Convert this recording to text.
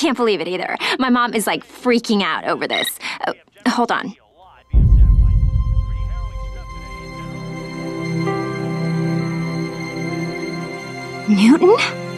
can't believe it either. My mom is like freaking out over this. Hold on. Newton?